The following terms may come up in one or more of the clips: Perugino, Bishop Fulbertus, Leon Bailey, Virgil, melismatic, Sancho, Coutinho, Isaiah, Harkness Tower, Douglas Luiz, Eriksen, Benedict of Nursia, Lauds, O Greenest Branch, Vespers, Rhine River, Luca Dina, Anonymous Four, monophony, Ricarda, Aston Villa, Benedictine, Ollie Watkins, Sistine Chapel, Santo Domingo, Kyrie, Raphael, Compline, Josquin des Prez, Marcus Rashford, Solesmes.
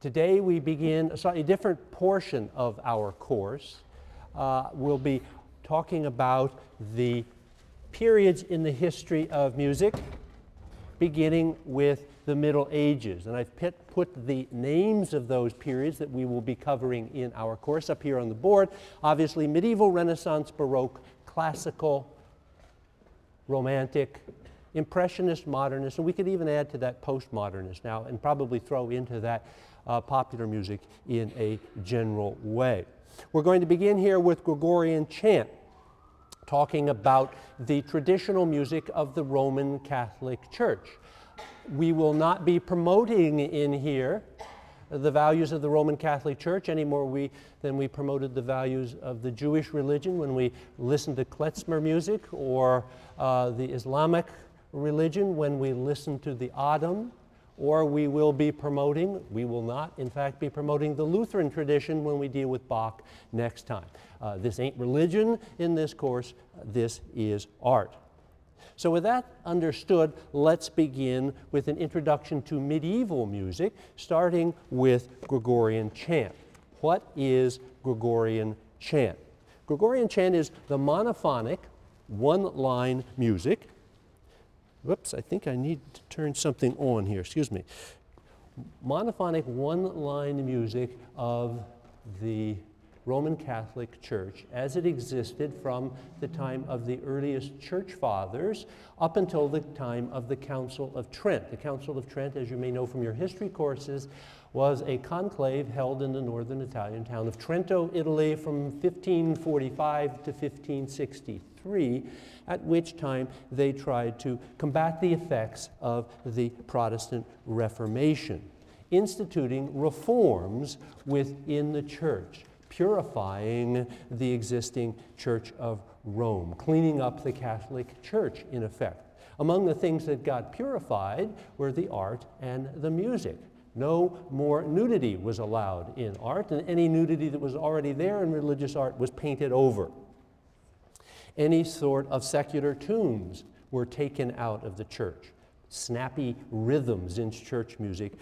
Today we begin a slightly different portion of our course. We'll be talking about the periods in the history of music, beginning with the Middle Ages. And I've put the names of those periods that we will be covering in our course up here on the board. Obviously, medieval, Renaissance, Baroque, classical, Romantic, Impressionist, Modernist, and we could even add to that postmodernist now and probably throw into that popular music in a general way. We're going to begin here with Gregorian chant, talking about the traditional music of the Roman Catholic Church. We will not be promoting in here the values of the Roman Catholic Church any more than we promoted the values of the Jewish religion when we listened to klezmer music, or the Islamic religion when we listened to the Adhan, or we will not in fact be promoting the Lutheran tradition when we deal with Bach next time. This ain't religion in this course, this is art. So with that understood, let's begin with an introduction to medieval music, starting with Gregorian chant. What is Gregorian chant? Gregorian chant is the monophonic, one-line music. Whoops, I think I need to turn something on here, excuse me. Monophonic, one-line music of the Roman Catholic Church as it existed from the time of the earliest church fathers up until the time of the Council of Trent. The Council of Trent, as you may know from your history courses, was a conclave held in the northern Italian town of Trento, Italy, from 1545 to 1563, at which time they tried to combat the effects of the Protestant Reformation, instituting reforms within the church, purifying the existing Church of Rome, cleaning up the Catholic Church, in effect. Among the things that got purified were the art and the music. No more nudity was allowed in art, and any nudity that was already there in religious art was painted over. Any sort of secular tunes were taken out of the church. Snappy rhythms in church music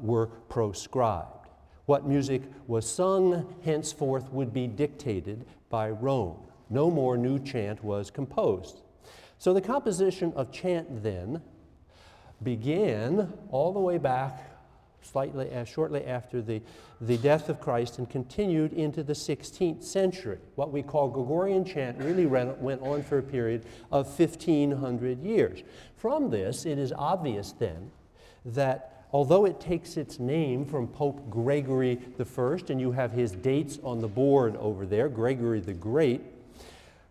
were proscribed. What music was sung henceforth would be dictated by Rome. No more new chant was composed. So the composition of chant then began all the way back shortly after the death of Christ and continued into the 16th century. What we call Gregorian chant really went on for a period of 1,500 years. From this, it is obvious then that although it takes its name from Pope Gregory I, and you have his dates on the board over there, Gregory the Great,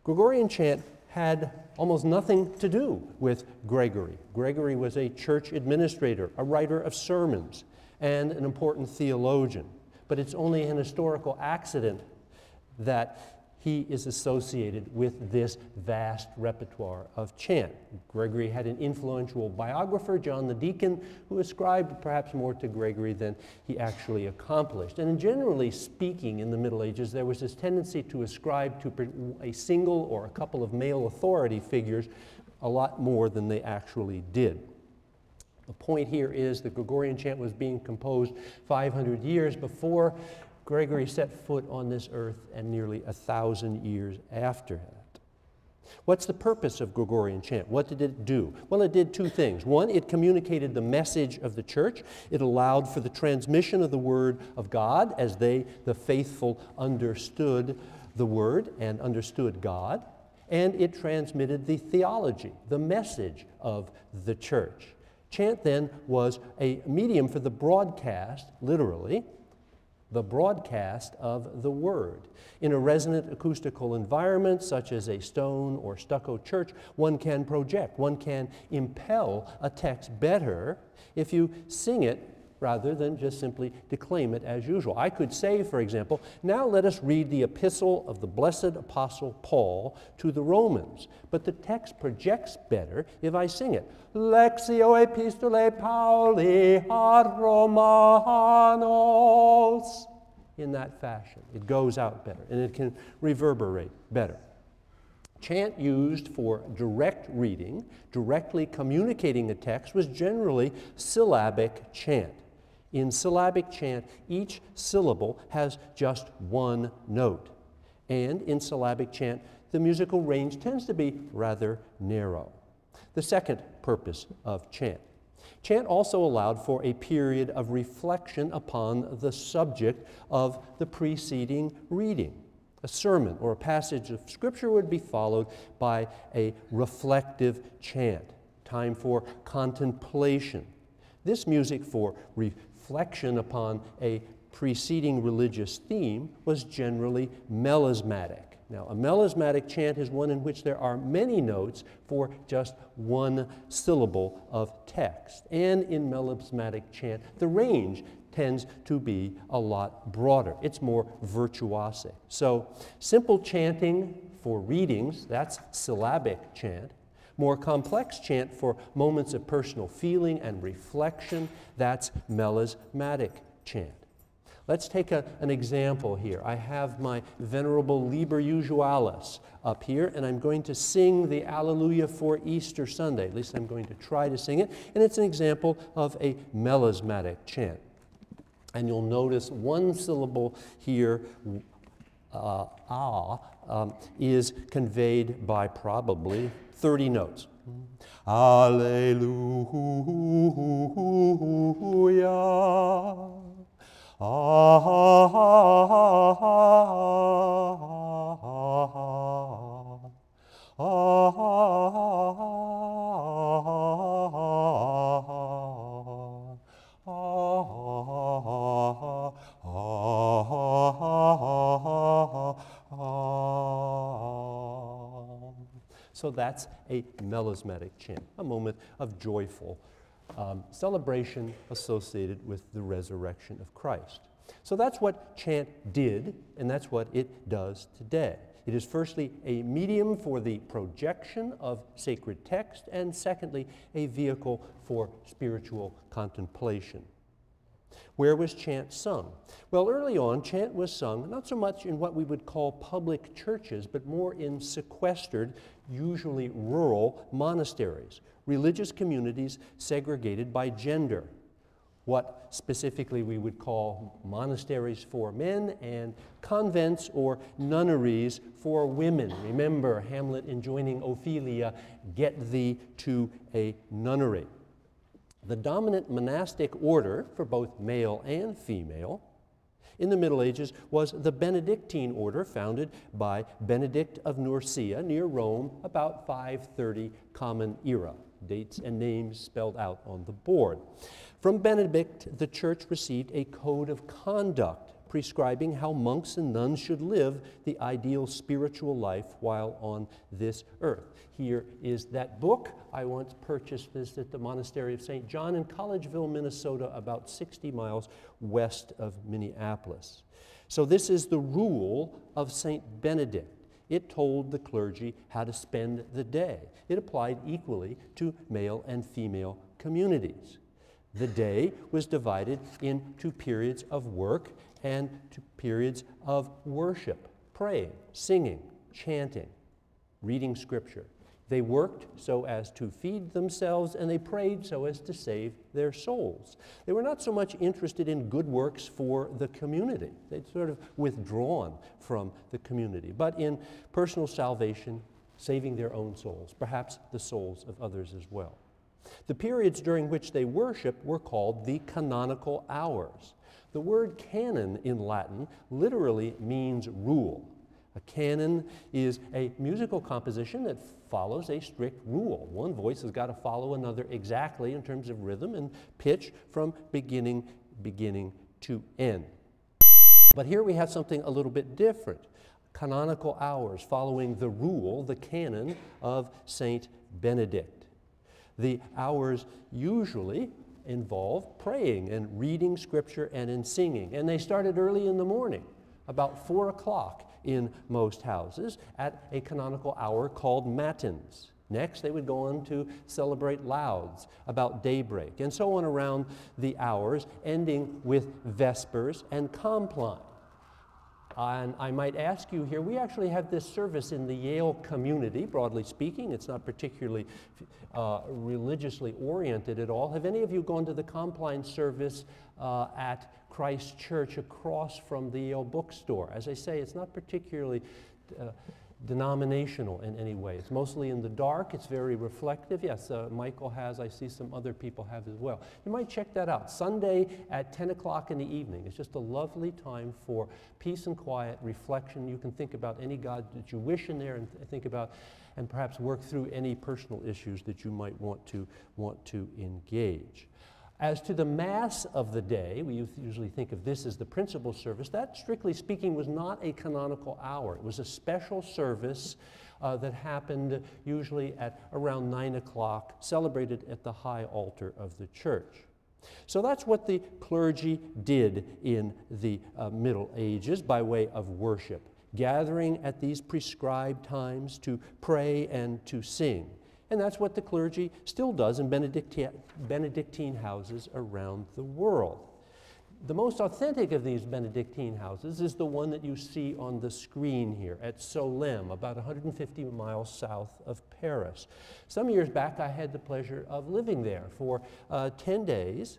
Gregorian chant had almost nothing to do with Gregory. Gregory was a church administrator, a writer of sermons, and an important theologian. But it's only an historical accident that he is associated with this vast repertoire of chant. Gregory had an influential biographer, John the Deacon, who ascribed perhaps more to Gregory than he actually accomplished. And generally speaking, in the Middle Ages, there was this tendency to ascribe to a single or a couple of male authority figures a lot more than they actually did. The point here is that Gregorian chant was being composed 500 years before Gregory set foot on this earth, and nearly 1,000 years after that. What's the purpose of Gregorian chant? What did it do? Well, it did two things. One, it communicated the message of the church. It allowed for the transmission of the word of God as they, the faithful, understood the word and understood God. And it transmitted the theology, the message of the church. Chant then was a medium for the broadcast, literally, the broadcast of the word. In a resonant acoustical environment, such as a stone or stucco church, one can project, one can impel a text better if you sing it rather than just simply declaim it as usual. I could say, for example, now let us read the epistle of the blessed apostle Paul to the Romans, but the text projects better if I sing it. Lectio epistolae Pauli ad Romanos. In that fashion, it goes out better and it can reverberate better. Chant used for direct reading, directly communicating a text, was generally syllabic chant. In syllabic chant, each syllable has just one note. And in syllabic chant, the musical range tends to be rather narrow. The second purpose of chant. Chant also allowed for a period of reflection upon the subject of the preceding reading. A sermon or a passage of scripture would be followed by a reflective chant, time for contemplation. This music for reflection upon a preceding religious theme was generally melismatic. Now, a melismatic chant is one in which there are many notes for just one syllable of text. And in melismatic chant, the range tends to be a lot broader. It's more virtuosic. So, simple chanting for readings, that's syllabic chant. More complex chant for moments of personal feeling and reflection, that's melismatic chant. Let's take an example here. I have my venerable Liber Usualis up here, and I'm going to sing the Alleluia for Easter Sunday. At least I'm going to try to sing it, and it's an example of a melismatic chant. And you'll notice one syllable here, is conveyed by probably 30 notes. Alleluia. So that's a melismatic chant, a moment of joyful celebration associated with the resurrection of Christ. So that's what chant did, and that's what it does today. It is firstly a medium for the projection of sacred text, and secondly, a vehicle for spiritual contemplation. Where was chant sung? Well, early on, chant was sung not so much in what we would call public churches, but more in sequestered, usually rural monasteries, religious communities segregated by gender, what specifically we would call monasteries for men and convents or nunneries for women. Remember, Hamlet enjoining Ophelia, get thee to a nunnery. The dominant monastic order for both male and female in the Middle Ages was the Benedictine order founded by Benedict of Nursia near Rome about 530 Common Era. Dates and names spelled out on the board. From Benedict, the church received a code of conduct prescribing how monks and nuns should live the ideal spiritual life while on this earth. Here is that book. I once purchased this at the Monastery of St. John in Collegeville, Minnesota, about 60 miles west of Minneapolis. So this is the rule of St. Benedict. It told the clergy how to spend the day. It applied equally to male and female communities. The day was divided into periods of work and to periods of worship, praying, singing, chanting, reading scripture. They worked so as to feed themselves, and they prayed so as to save their souls. They were not so much interested in good works for the community. They'd sort of withdrawn from the community, but in personal salvation, saving their own souls, perhaps the souls of others as well. The periods during which they worshiped were called the canonical hours. The word canon in Latin literally means rule. A canon is a musical composition that follows a strict rule. One voice has got to follow another exactly in terms of rhythm and pitch from beginning to end. But here we have something a little bit different. Canonical hours following the rule, the canon of Saint Benedict. The hours usually involve praying and reading scripture and in singing. And they started early in the morning, about 4 o'clock in most houses, at a canonical hour called matins. Next, they would go on to celebrate lauds about daybreak, and so on around the hours, ending with vespers and compline. And I might ask you here, we actually have this service in the Yale community, broadly speaking. It's not particularly religiously oriented at all. Have any of you gone to the Compline service at Christ Church across from the Yale bookstore? As I say, it's not particularly denominational in any way. It's mostly in the dark. It's very reflective. Yes, Michael has. I see some other people have as well. You might check that out. Sunday at 10 o'clock in the evening. It's just a lovely time for peace and quiet, reflection. You can think about any God that you wish in there and think about and perhaps work through any personal issues that you might want to engage. As to the Mass of the day, we usually think of this as the principal service. That, strictly speaking, was not a canonical hour. It was a special service that happened usually at around 9 o'clock, celebrated at the high altar of the church. So that's what the clergy did in the Middle Ages by way of worship, gathering at these prescribed times to pray and to sing. And that's what the clergy still does in Benedictine houses around the world. The most authentic of these Benedictine houses is the one that you see on the screen here at Solesmes, about 150 miles south of Paris. Some years back, I had the pleasure of living there for 10 days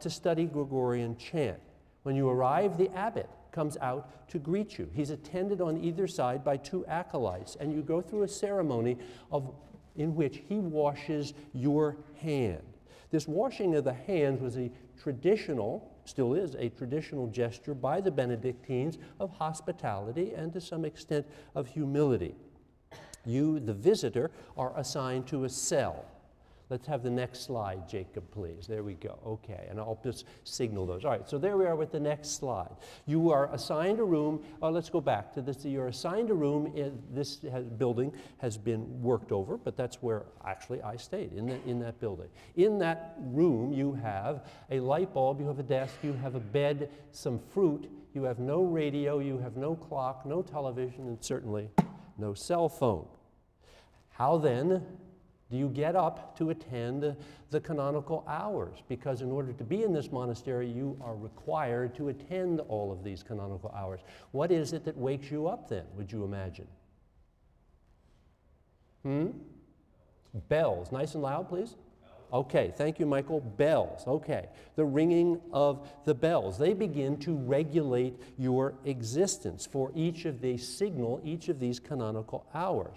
to study Gregorian chant. When you arrive, the abbot comes out to greet you. He's attended on either side by two acolytes, and you go through a ceremony of in which he washes your hand. This washing of the hands was a traditional, still is a traditional gesture by the Benedictines of hospitality and to some extent of humility. You, the visitor, are assigned to a cell. Let's have the next slide, Jacob, please. There we go. Okay, and I'll just signal those. All right, so there we are with the next slide. You are assigned a room. Oh, let's go back to this. You're assigned a room. This building has been worked over, but that's where actually I stayed, in that building. In that room, you have a light bulb, you have a desk, you have a bed, some fruit, you have no radio, you have no clock, no television, and certainly no cell phone. How then do you get up to attend the canonical hours? Because in order to be in this monastery, you are required to attend all of these canonical hours. What is it that wakes you up then, would you imagine? Bells. Nice and loud, please. Okay, thank you, Michael. Bells. Okay, the ringing of the bells. They begin to regulate your existence for each of these signal, each of these canonical hours.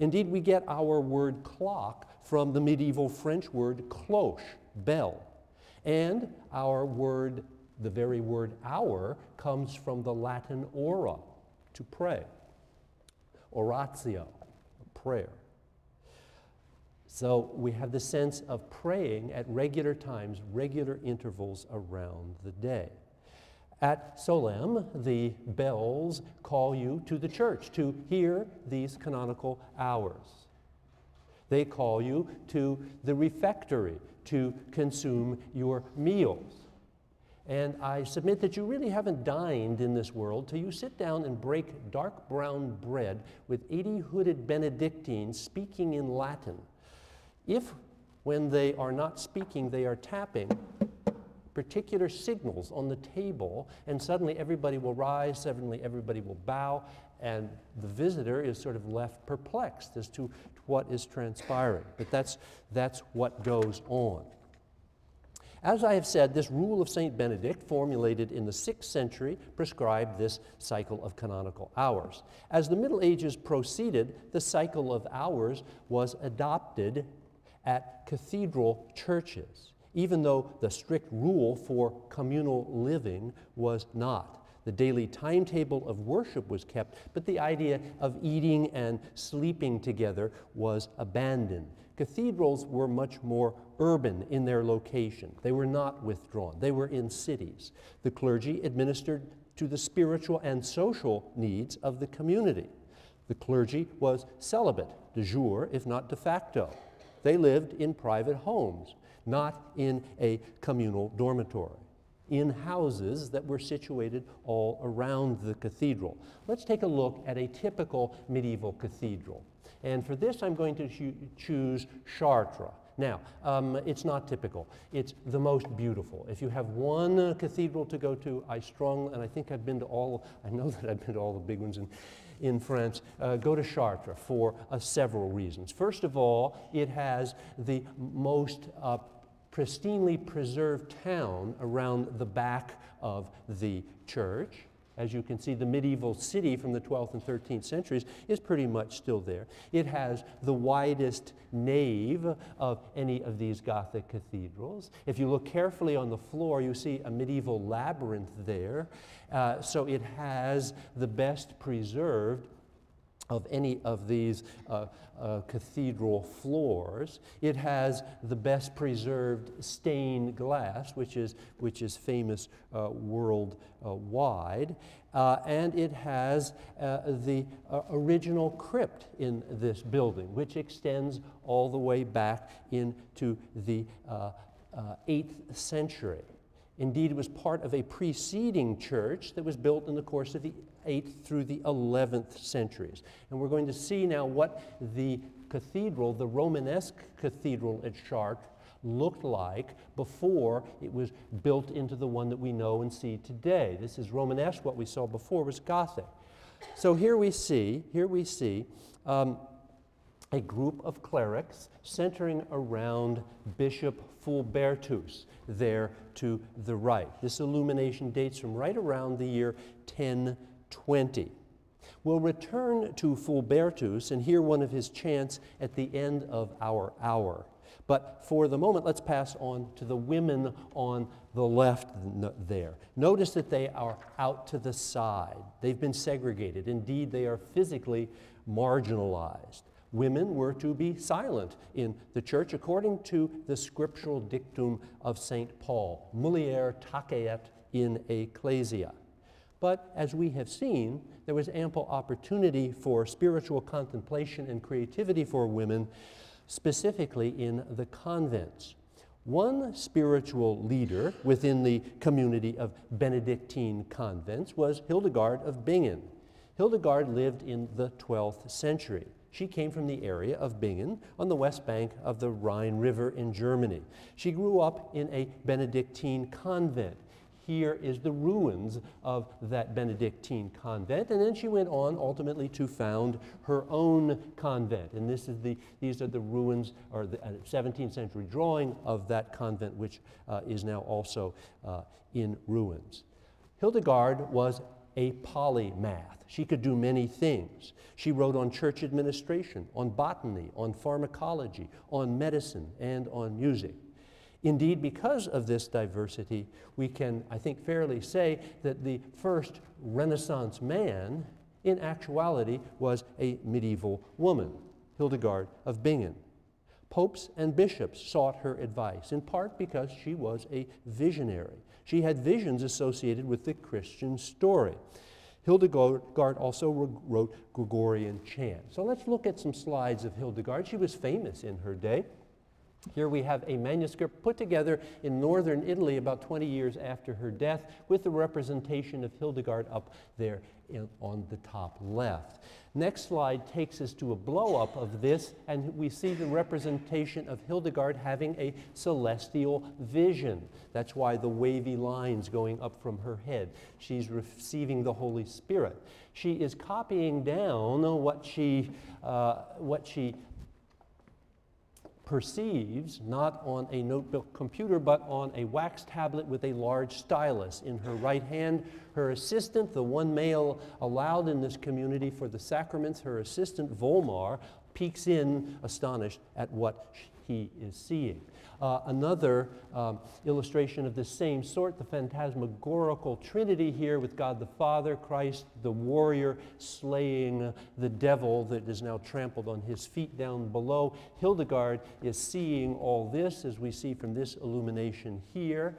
Indeed, we get our word clock from the medieval French word cloche, bell. And our word, the very word hour, comes from the Latin ora, to pray. Oratio, prayer. So we have the sense of praying at regular times, regular intervals around the day. At Solesmes, the bells call you to the church to hear these canonical hours. They call you to the refectory to consume your meals. And I submit that you really haven't dined in this world till you sit down and break dark brown bread with 80 hooded Benedictines speaking in Latin. If, when they are not speaking, they are tapping particular signals on the table, and suddenly everybody will rise, suddenly everybody will bow, and the visitor is sort of left perplexed as to what is transpiring. But that's what goes on. As I have said, this rule of St. Benedict, formulated in the 6th century, prescribed this cycle of canonical hours. As the Middle Ages proceeded, the cycle of hours was adopted at cathedral churches, even though the strict rule for communal living was not. The daily timetable of worship was kept, but the idea of eating and sleeping together was abandoned. Cathedrals were much more urban in their location. They were not withdrawn. They were in cities. The clergy administered to the spiritual and social needs of the community. The clergy was celibate, de jure, if not de facto. They lived in private homes, not in a communal dormitory, in houses that were situated all around the cathedral. Let's take a look at a typical medieval cathedral. And for this, I'm going to choose Chartres. Now, it's not typical. It's the most beautiful. If you have one cathedral to go to, and I think I've been to all, I know that I've been to all the big ones in France, go to Chartres for several reasons. First of all, it has the most pristinely preserved town around the back of the church. As you can see, the medieval city from the 12th and 13th centuries is pretty much still there. It has the widest nave of any of these Gothic cathedrals. If you look carefully on the floor, you see a medieval labyrinth there. So it has the best preserved of any of these cathedral floors. It has the best preserved stained glass, which is famous worldwide, and it has the original crypt in this building, which extends all the way back into the 8th century. Indeed, it was part of a preceding church that was built in the course of the 8th through the 11th centuries. And we're going to see now what the cathedral, the Romanesque cathedral at Chartres, looked like before it was built into the one that we know and see today. This is Romanesque. What we saw before was Gothic. So here we see a group of clerics centering around Bishop Fulbertus there to the right. This illumination dates from right around the year 1020. We'll return to Fulbertus and hear one of his chants at the end of our hour. But for the moment, let's pass on to the women on the left there. Notice that they are out to the side. They've been segregated. Indeed, they are physically marginalized. Women were to be silent in the church according to the scriptural dictum of St. Paul, mulier taceat in ecclesia. But as we have seen, there was ample opportunity for spiritual contemplation and creativity for women, specifically in the convents. One spiritual leader within the community of Benedictine convents was Hildegard of Bingen. Hildegard lived in the 12th century. She came from the area of Bingen on the west bank of the Rhine River in Germany. She grew up in a Benedictine convent. Here is the ruins of that Benedictine convent, and then she went on ultimately to found her own convent. And this is these are the ruins, or the 17th century drawing of that convent, which is now also in ruins. Hildegard was a polymath. She could do many things. She wrote on church administration, on botany, on pharmacology, on medicine, and on music. Indeed, because of this diversity, we can, I think, fairly say that the first Renaissance man, in actuality, was a medieval woman, Hildegard of Bingen. Popes and bishops sought her advice, in part because she was a visionary. She had visions associated with the Christian story. Hildegard also wrote Gregorian chant. So let's look at some slides of Hildegard. She was famous in her day. Here we have a manuscript put together in northern Italy about 20 years after her death, with the representation of Hildegard up there on the top left. Next slide takes us to a blow-up of this, and we see the representation of Hildegard having a celestial vision. That's why the wavy lines going up from her head. She's receiving the Holy Spirit. She is copying down what she perceives, not on a notebook computer, but on a wax tablet with a large stylus in her right hand. Her assistant, the one male allowed in this community for the sacraments, her assistant, Volmar, peeks in, astonished at what he is seeing. Another illustration of the same sort, the phantasmagorical Trinity here with God the Father, Christ the warrior, slaying the devil that is now trampled on his feet down below. Hildegard is seeing all this, as we see from this illumination here.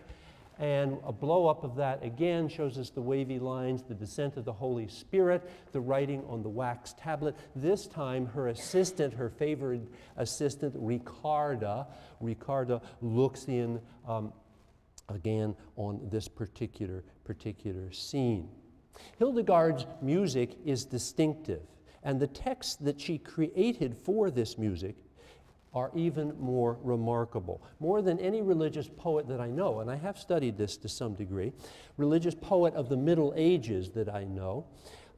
And a blow-up of that, again, shows us the wavy lines, the descent of the Holy Spirit, the writing on the wax tablet. This time, her assistant, her favorite assistant, Ricarda looks in again on this particular scene. Hildegard's music is distinctive, and the text that she created for this music are even more remarkable. More than any religious poet that I know, and I have studied this to some degree, religious poet of the Middle Ages that I know,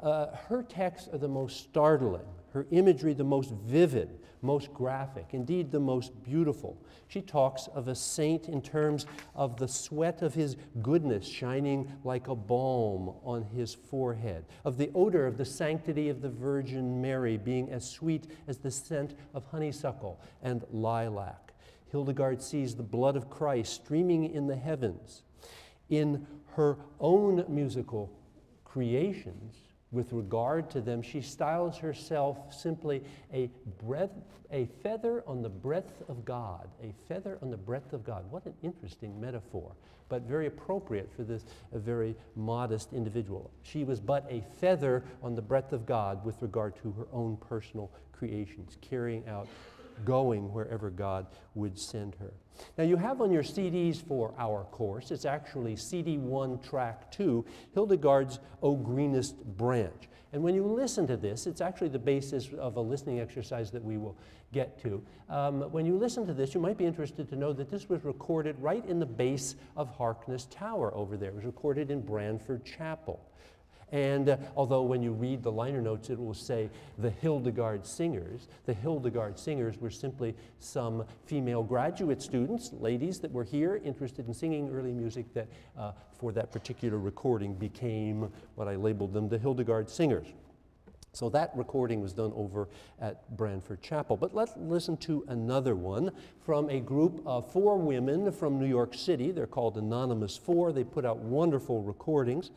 her texts are the most startling, her imagery the most vivid, most graphic, indeed the most beautiful. She talks of a saint in terms of the sweat of his goodness shining like a balm on his forehead, of the odor of the sanctity of the Virgin Mary being as sweet as the scent of honeysuckle and lilac. Hildegard sees the blood of Christ streaming in the heavens. In her own musical creations, with regard to them, she styles herself simply a feather on the breadth of God, a feather on the breadth of God. What an interesting metaphor, but very appropriate for this very modest individual. She was but a feather on the breadth of God with regard to her own personal creations, carrying out, going wherever God would send her. Now you have on your CDs for our course, it's actually CD1 track 2, Hildegard's O Greenest Branch. And when you listen to this, it's actually the basis of a listening exercise that we will get to. When you listen to this, you might be interested to know that this was recorded right in the base of Harkness Tower over there. It was recorded in Branford Chapel. And although when you read the liner notes, it will say the Hildegard singers were simply some female graduate students, ladies that were here interested in singing early music that for that particular recording became what I labeled them, the Hildegard singers. So that recording was done over at Branford Chapel. But let's listen to another one from a group of 4 women from New York City. They're called Anonymous Four. They put out wonderful recordings.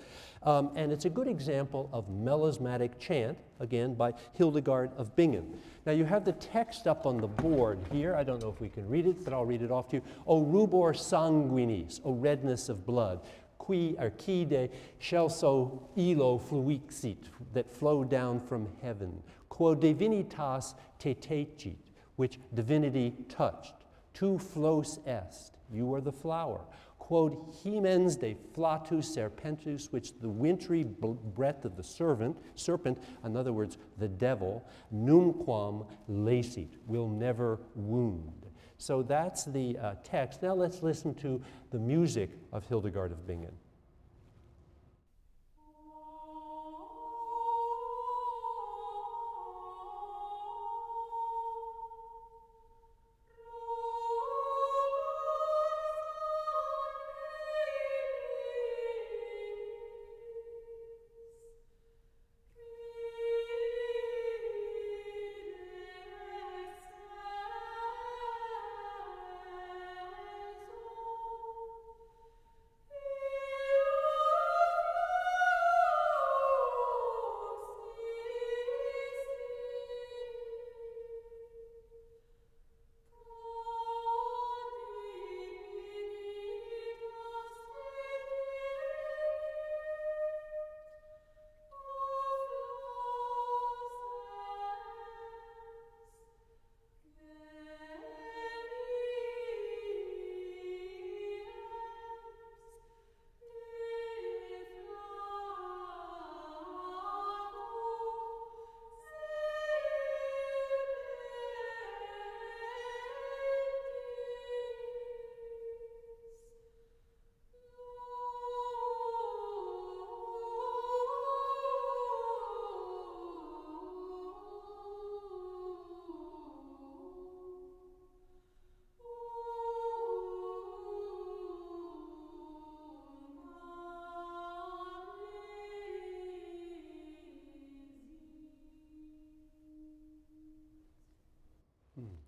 And it's a good example of melismatic chant, again, by Hildegard of Bingen. Now you have the text up on the board here. I don't know if we can read it, but I'll read it off to you. O rubor sanguinis, O redness of blood, qui arcide scelso ilo fluixit, that flow down from heaven, quo divinitas te tecit, which divinity touched, tu flos est, you are the flower, quod himens de flatus serpentus, which the wintry breath of the serpent, in other words, the devil, numquam lacit, will never wound. So that's the text. Now let's listen to the music of Hildegard of Bingen.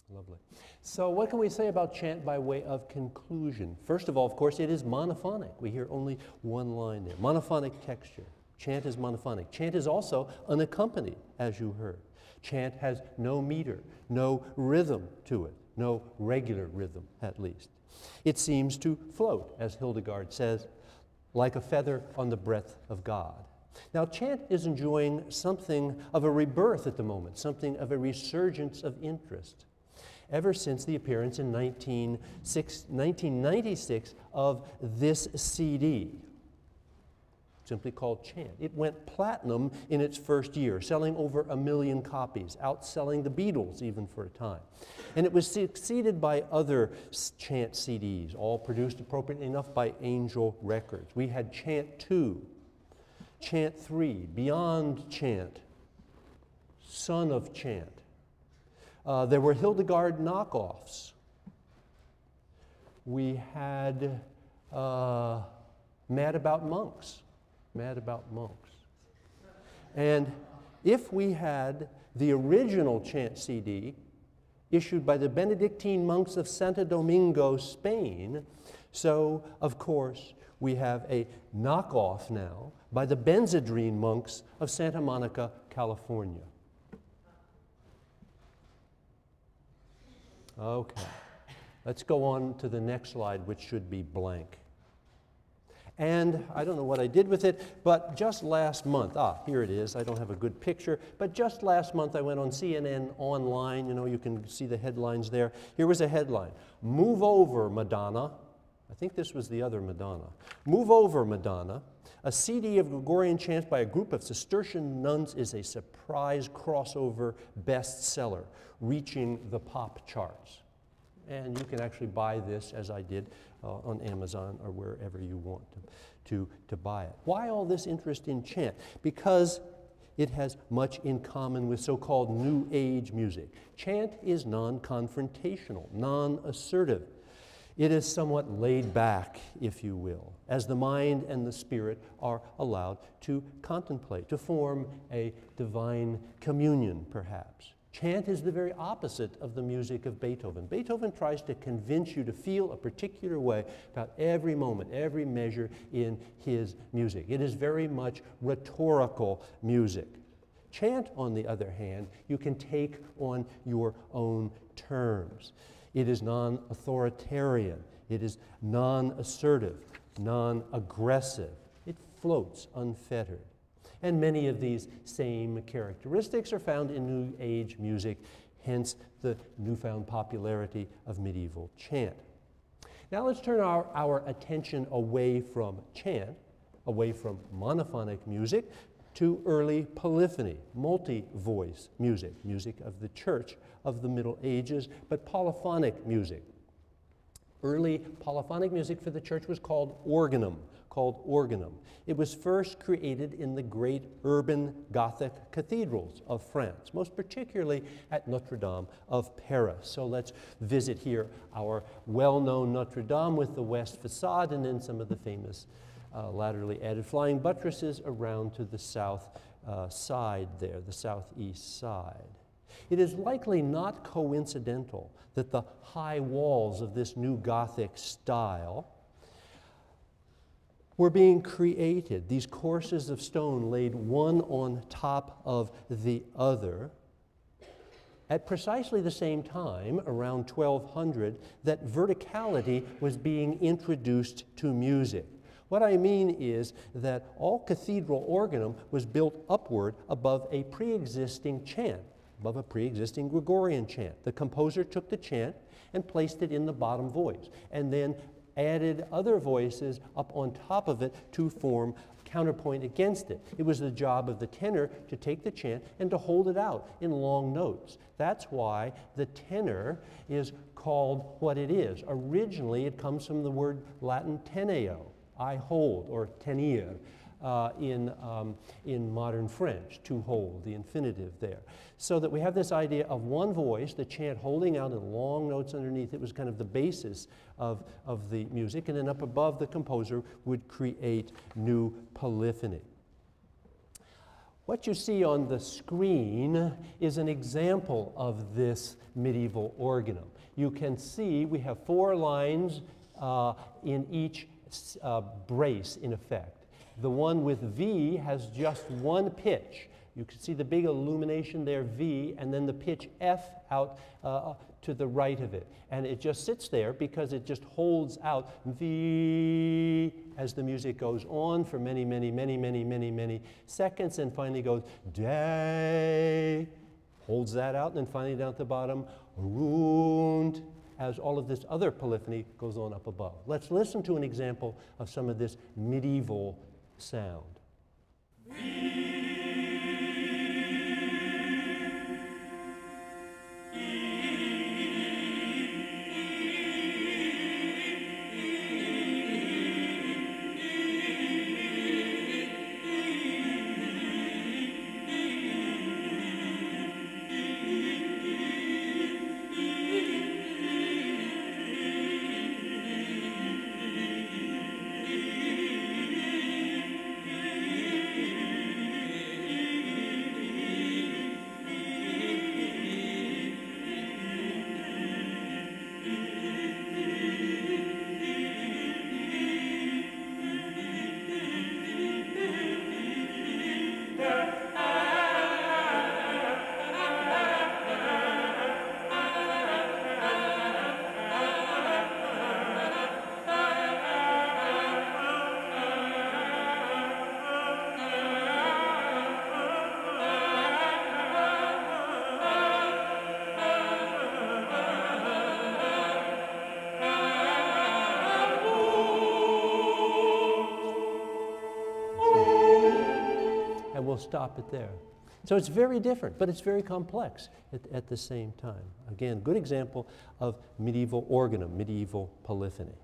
Lovely. So what can we say about chant by way of conclusion? First of all, of course, it is monophonic. We hear only one line there. Monophonic texture. Chant is monophonic. Chant is also unaccompanied, as you heard. Chant has no meter, no rhythm to it, no regular rhythm, at least. It seems to float, as Hildegard says, like a feather on the breath of God. Now, chant is enjoying something of a rebirth at the moment, something of a resurgence of interest, ever since the appearance in 1996 of this CD. simply called Chant. It went platinum in its first year, selling over 1 million copies, outselling the Beatles even for a time. And it was succeeded by other Chant CDs, all produced appropriately enough by Angel Records. We had Chant 2, Chant 3, Beyond Chant, Son of Chant. There were Hildegard knockoffs. We had Mad About Monks, Mad About Monks. And if we had the original Chant CD issued by the Benedictine monks of Santo Domingo, Spain, so of course we have a knockoff now by the Benzedrine monks of Santa Monica, California. Okay, let's go on to the next slide, which should be blank. And I don't know what I did with it, but just last month, here it is, I don't have a good picture, but just last month I went on CNN online, you know, you can see the headlines there. Here was a headline, Move Over Madonna. I think this was the other Madonna. Move Over Madonna, a CD of Gregorian chants by a group of Cistercian nuns is a surprise crossover bestseller, reaching the pop charts. And you can actually buy this, as I did, on Amazon or wherever you want to buy it. Why all this interest in chant? Because it has much in common with so-called New Age music. Chant is non-confrontational, non-assertive. It is somewhat laid back, if you will, as the mind and the spirit are allowed to contemplate, to form a divine communion, perhaps. Chant is the very opposite of the music of Beethoven. Beethoven tries to convince you to feel a particular way about every moment, every measure in his music. It is very much rhetorical music. Chant, on the other hand, you can take on your own terms. It is non-authoritarian, it is non-assertive, non-aggressive. It floats unfettered. And many of these same characteristics are found in New Age music, hence the newfound popularity of medieval chant. Now let's turn our attention away from chant, away from monophonic music, to early polyphony, multi-voice music, music of the church of the Middle Ages, but polyphonic music. Early polyphonic music for the church was called organum, It was first created in the great urban Gothic cathedrals of France, most particularly at Notre Dame of Paris. So let's visit here our well-known Notre Dame with the west facade and then some of the famous laterally added flying buttresses around to the south side there, the southeast side. It is likely not coincidental that the high walls of this new Gothic style were being created, these courses of stone laid one on top of the other, at precisely the same time, around 1200, that verticality was being introduced to music. What I mean is that all cathedral organum was built upward above a pre-existing chant, above a pre-existing Gregorian chant. The composer took the chant and placed it in the bottom voice, and then added other voices up on top of it to form counterpoint against it. It was the job of the tenor to take the chant and to hold it out in long notes. That's why the tenor is called what it is. Originally, it comes from the word Latin teneo, I hold, or tenir, in modern French, to hold, the infinitive there. So that we have this idea of one voice, the chant holding out and long notes underneath. It was kind of the basis of the music. And then up above, the composer would create new polyphony. What you see on the screen is an example of this medieval organum. You can see we have four lines in each brace, in effect. The one with V has just one pitch. You can see the big illumination there, V, and then the pitch F out to the right of it. And it just sits there because it just holds out V as the music goes on for many, many, many, many, many, many seconds, and finally goes day, holds that out, and then finally down at the bottom, rund, as all of this other polyphony goes on up above. Let's listen to an example of some of this medieval sound. Stop it there. So it's very different, but it's very complex at the same time. Again, good example of medieval organum, medieval polyphony.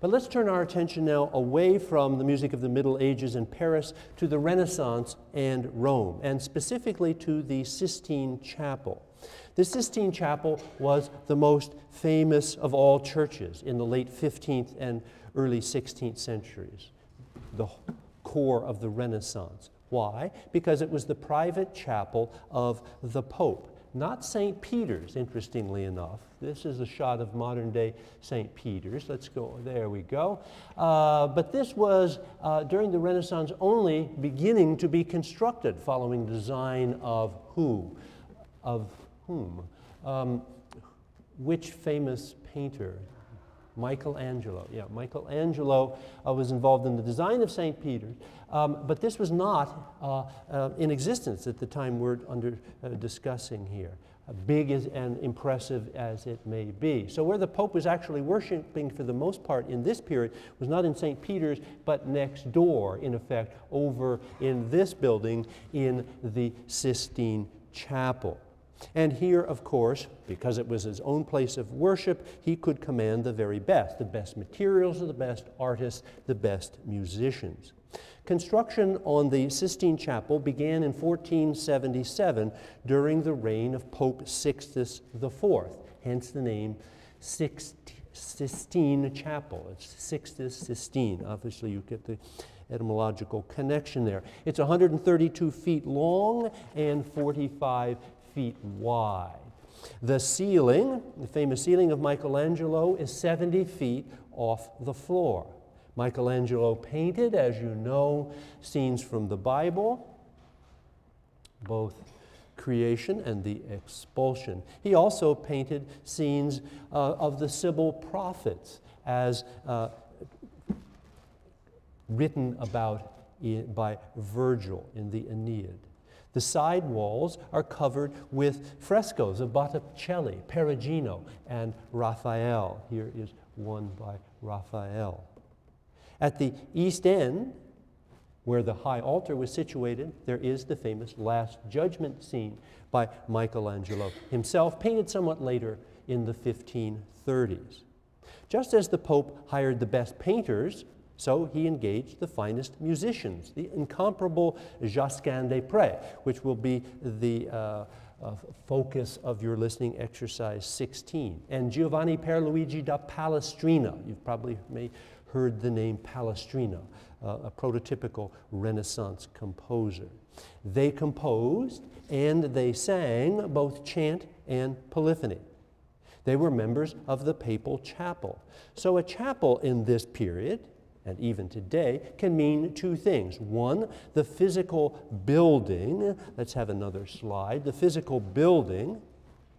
But let's turn our attention now away from the music of the Middle Ages in Paris to the Renaissance and Rome, and specifically to the Sistine Chapel. The Sistine Chapel was the most famous of all churches in the late 15th and early 16th centuries, the core of the Renaissance. Why? Because it was the private chapel of the Pope, not St. Peter's, interestingly enough. This is a shot of modern-day St. Peter's. Let's go, there we go. But this was, during the Renaissance, only beginning to be constructed following design of who? Of whom? Which famous painter? Michelangelo, yeah, Michelangelo was involved in the design of St. Peter's, but this was not in existence at the time we're discussing here, big and impressive as it may be. So where the Pope was actually worshiping for the most part in this period was not in St. Peter's, but next door, in effect, over in this building in the Sistine Chapel. And here, of course, because it was his own place of worship, he could command the best materials, the best artists, the best musicians. Construction on the Sistine Chapel began in 1477 during the reign of Pope Sixtus IV, hence the name Sistine Chapel. It's Sixtus Sistine. Obviously, you get the etymological connection there. It's 132 feet long and 45 feet wide. The ceiling, the famous ceiling of Michelangelo, is 70 feet off the floor. Michelangelo painted, as you know, scenes from the Bible, both creation and the expulsion. He also painted scenes of the Sibyl prophets as written about by Virgil in the Aeneid. The side walls are covered with frescoes of Botticelli, Perugino, and Raphael. Here is one by Raphael. At the east end, where the high altar was situated, there is the famous Last Judgment scene by Michelangelo himself, painted somewhat later in the 1530s. Just as the Pope hired the best painters, so he engaged the finest musicians, the incomparable Josquin des Prez, which will be the focus of your listening exercise 16, and Giovanni Pierluigi da Palestrina. You've probably may heard the name Palestrina, a prototypical Renaissance composer. They composed and they sang both chant and polyphony. They were members of the papal chapel. So a chapel in this period, and even today, can mean two things. One, the physical building. Let's have another slide. The physical building.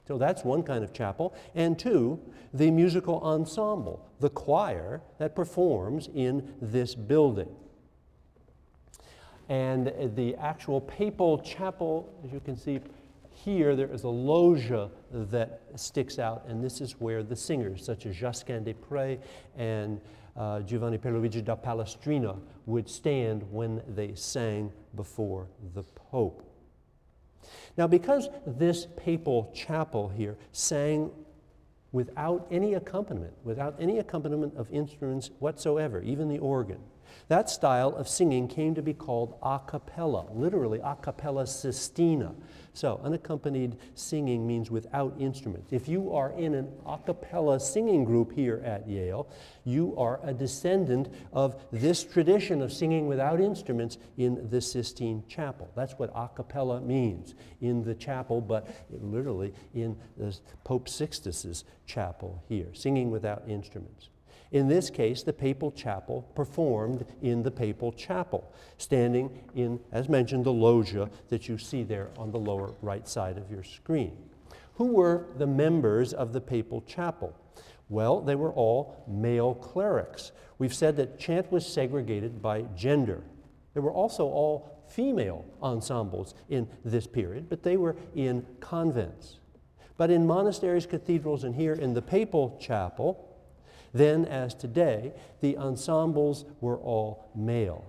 So that's one kind of chapel. And two, the musical ensemble, the choir that performs in this building. And the actual papal chapel, as you can see here, there is a loggia that sticks out, and this is where the singers, such as Josquin des Prez and Giovanni Pierluigi da Palestrina would stand when they sang before the Pope. Now, because this papal chapel here sang without any accompaniment, of instruments whatsoever, even the organ, that style of singing came to be called a cappella, literally a cappella Sistina. So unaccompanied singing means without instruments. If you are in an a cappella singing group here at Yale, you are a descendant of this tradition of singing without instruments in the Sistine Chapel. That's what a cappella means, in the chapel, but literally in Pope Sixtus's chapel here, singing without instruments. In this case, the papal chapel performed in the papal chapel, standing in, as mentioned, the loggia that you see there on the lower right side of your screen. Who were the members of the papal chapel? Well, they were all male clerics. We've said that chant was segregated by gender. There were also all female ensembles in this period, but they were in convents. But in monasteries, cathedrals, and here in the papal chapel, then, as today, the ensembles were all male.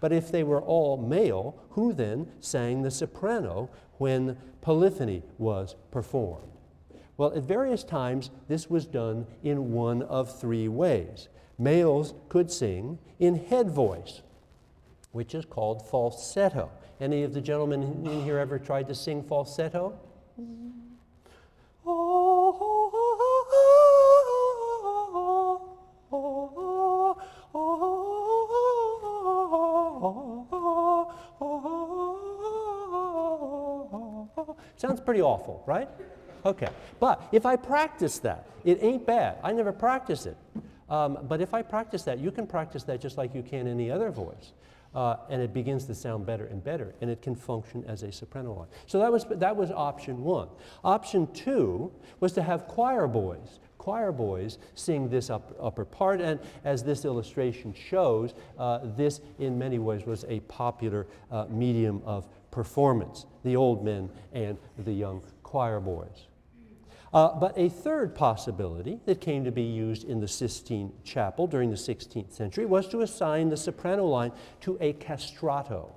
But if they were all male, who then sang the soprano when polyphony was performed? Well, at various times, this was done in one of three ways. Males could sing in head voice, which is called falsetto. Any of the gentlemen in here ever tried to sing falsetto? Sounds pretty awful, right? Okay, but if I practice that, it ain't bad. I never practice it. But if I practice that, you can practice that just like you can any other voice. And it begins to sound better and better, and it can function as a soprano line. So that was option one. Option two was to have choir boys. Choir boys sing this upper part, and as this illustration shows, this in many ways was a popular medium of performance, the old men and the young choir boys. But a third possibility that came to be used in the Sistine Chapel during the 16th century was to assign the soprano line to a castrato,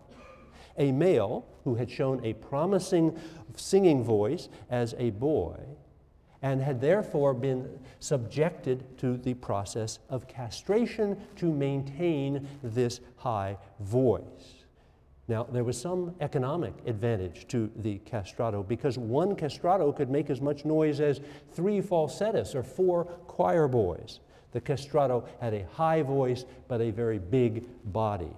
a male who had shown a promising singing voice as a boy, and had therefore been subjected to the process of castration to maintain this high voice. Now, there was some economic advantage to the castrato, because one castrato could make as much noise as three falsettos or four choir boys. The castrato had a high voice but a very big body.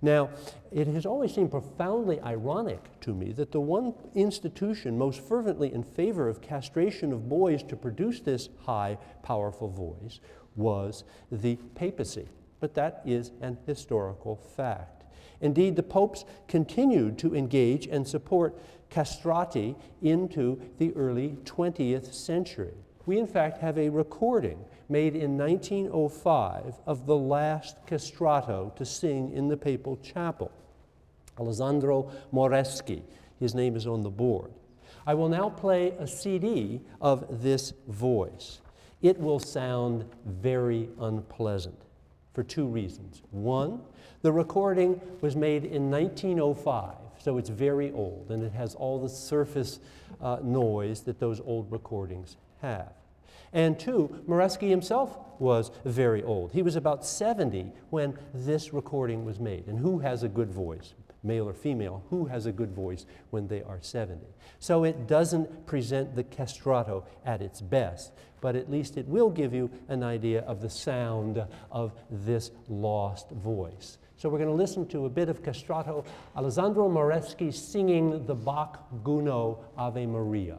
Now, it has always seemed profoundly ironic to me that the one institution most fervently in favor of castration of boys to produce this high, powerful voice was the papacy. But that is an historical fact. Indeed, the popes continued to engage and support castrati into the early 20th century. We, in fact, have a recording made in 1905 of the last castrato to sing in the papal chapel, Alessandro Moreschi. His name is on the board. I will now play a CD of this voice. It will sound very unpleasant for two reasons. One, the recording was made in 1905, so it's very old, and it has all the surface noise that those old recordings have. And two, Moreschi himself was very old. He was about 70 when this recording was made. And who has a good voice, male or female, who has a good voice when they are 70? So it doesn't present the castrato at its best, but at least it will give you an idea of the sound of this lost voice. So we're going to listen to a bit of castrato, Alessandro Moreschi singing the Bach Gounod Ave Maria.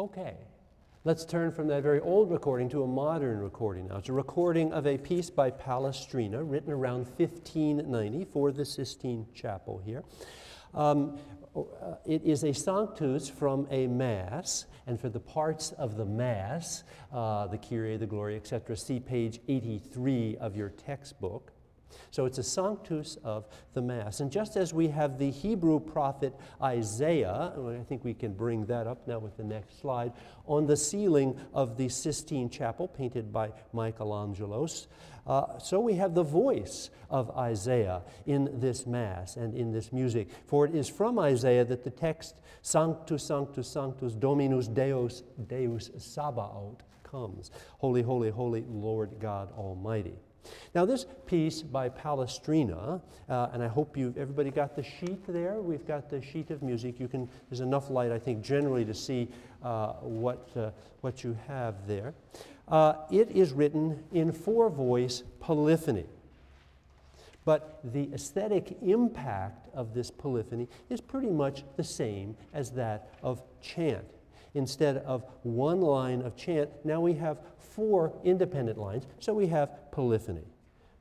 Okay, let's turn from that very old recording to a modern recording now. It's a recording of a piece by Palestrina written around 1590 for the Sistine Chapel here. It is a Sanctus from a Mass, and for the parts of the Mass, the Kyrie, the Glory, etc., see page 83 of your textbook. So it's a Sanctus of the Mass. And just as we have the Hebrew prophet Isaiah, and I think we can bring that up now with the next slide, on the ceiling of the Sistine Chapel painted by Michelangelo, so we have the voice of Isaiah in this Mass and in this music. For it is from Isaiah that the text, Sanctus, Sanctus, Sanctus, Dominus Deus, Deus Sabaoth, comes. Holy, holy, holy Lord God Almighty. Now this piece by Palestrina, and I hope you've, everybody got the sheet there? We've got the sheet of music. You can, there's enough light, I think, generally to see what you have there. It is written in four-voice polyphony. But the aesthetic impact of this polyphony is pretty much the same as that of chant. Instead of one line of chant, now we have four independent lines, so we have polyphony.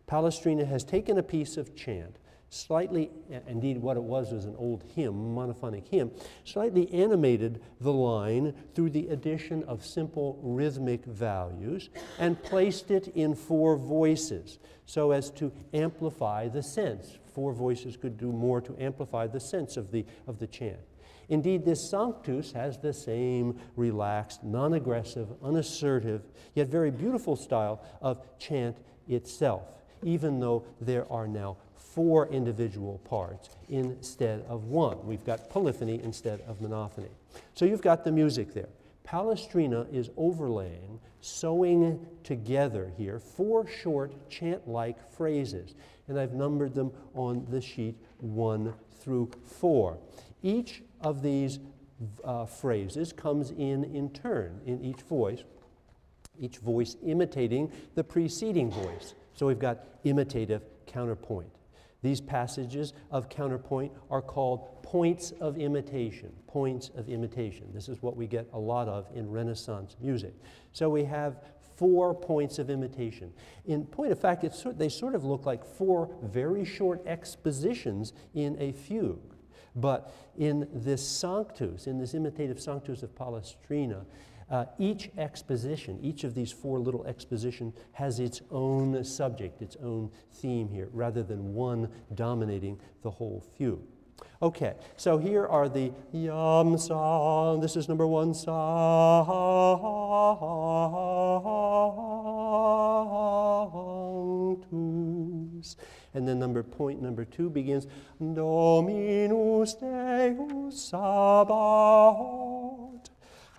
Palestrina has taken a piece of chant, slightly, indeed what it was an old hymn, monophonic hymn, slightly animated the line through the addition of simple rhythmic values and placed it in four voices so as to amplify the sense. Four voices could do more to amplify the sense of the chant. Indeed, this Sanctus has the same relaxed, non-aggressive, unassertive, yet very beautiful style of chant itself, even though there are now four individual parts instead of one. We've got polyphony instead of monophony. So you've got the music there. Palestrina is overlaying, sewing together here, four short chant-like phrases, and I've numbered them on the sheet 1 through 4. Each of these phrases comes in turn, in each voice imitating the preceding voice. So we've got imitative counterpoint. These passages of counterpoint are called points of imitation, points of imitation. This is what we get a lot of in Renaissance music. So we have four points of imitation. In point of fact, it's they sort of look like four very short expositions in a fugue. But in this Sanctus, in this imitative Sanctus of Palestrina, each exposition, each of these four little expositions has its own subject, its own theme here, rather than one dominating the whole fugue. Okay, so here are the Yam Sa, this is number 1 Sanctus. And then point number 2 begins Dominus Deus Sabaoth.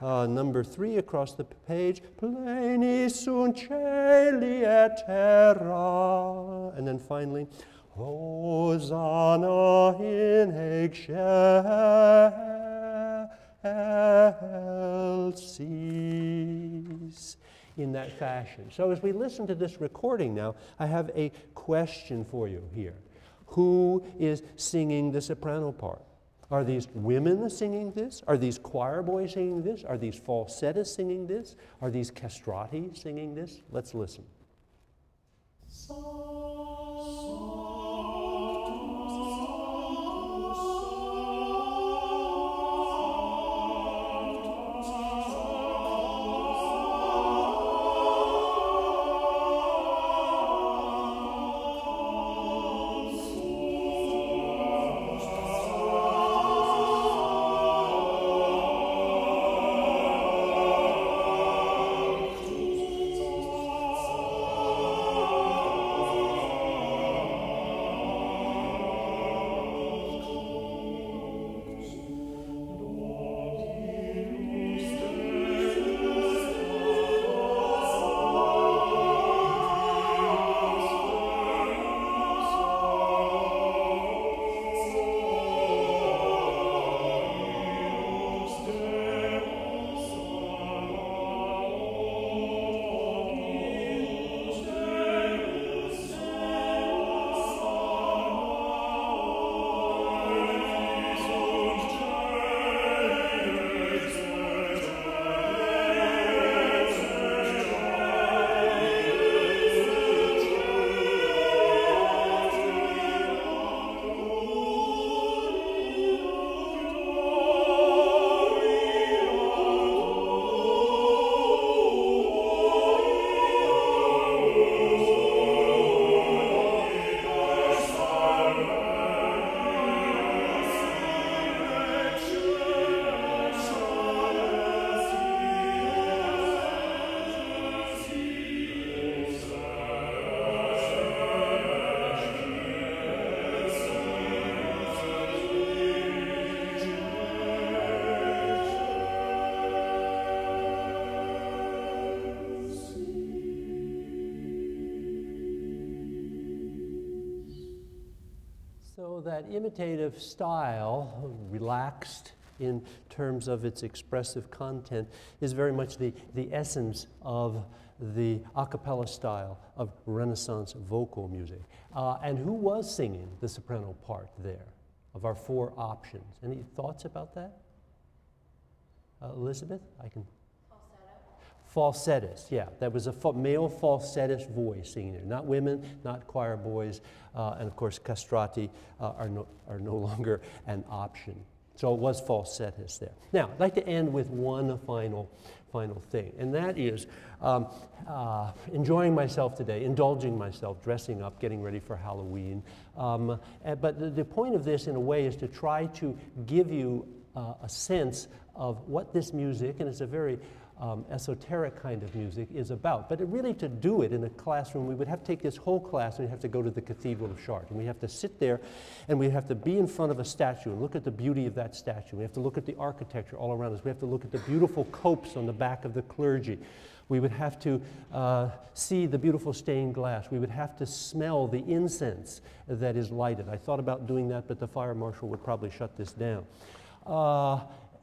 Number 3 across the page, Pleni sunt Celi et Terra. And then finally, Hosanna in excelsis. In that fashion. So as we listen to this recording now, I have a question for you here. Who is singing the soprano part? Are these women singing this? Are these choir boys singing this? Are these falsettos singing this? Are these castrati singing this? Let's listen. So that imitative style, relaxed in terms of its expressive content, is very much the essence of the a cappella style of Renaissance vocal music. And who was singing the soprano part there of our four options? Any thoughts about that? Elizabeth, I can. Falsetto. Falsettist, yeah. That was a male falsettist voice singing there. Not women, not choir boys, and of course castrati are no longer an option. So it was falsettist there. Now, I'd like to end with one final thing, and that is enjoying myself today, indulging myself, dressing up, getting ready for Halloween. But the point of this, in a way, is to try to give you a sense of what this music, and it's a very esoteric kind of music, is about. But really, to do it in a classroom, we would have to take this whole class and we'd have to go to the Cathedral of Chartres. And we have to sit there and we have to be in front of a statue and look at the beauty of that statue. We have to look at the architecture all around us. We have to look at the beautiful copes on the back of the clergy. We would have to see the beautiful stained glass. We would have to smell the incense that is lighted. I thought about doing that, but the fire marshal would probably shut this down.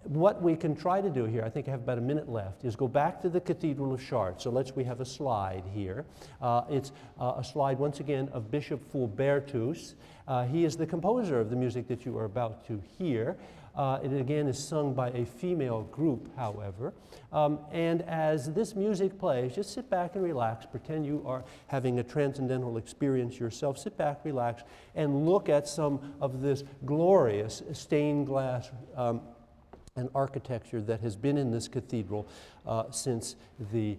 What we can try to do here, I think I have about a minute left, is go back to the Cathedral of Chartres. So we have a slide here. It's a slide, once again, of Bishop Fulbertus. He is the composer of the music that you are about to hear. It again is sung by a female group, however. And as this music plays, just sit back and relax. Pretend you are having a transcendental experience yourself. Sit back, relax, and look at some of this glorious stained glass and architecture that has been in this cathedral since the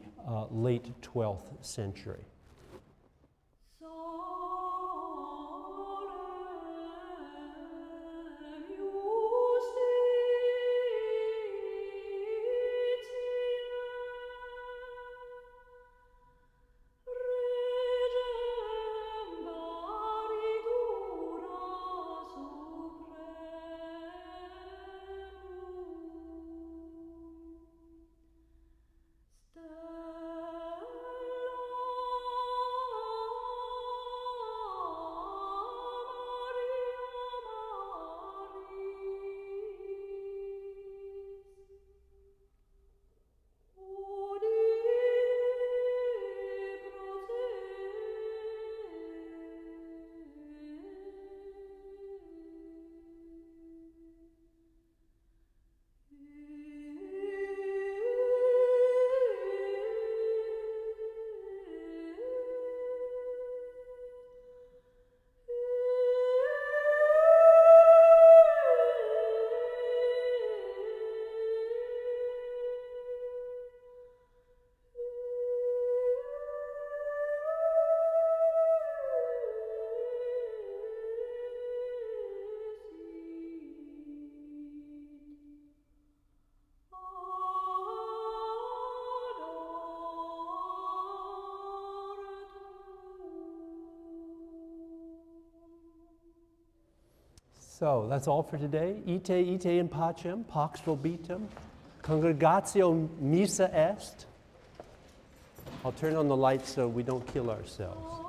late 12th century. So that's all for today. Ite, ite in pacem, pax vobiscum, congregatio missa est. I'll turn on the lights so we don't kill ourselves.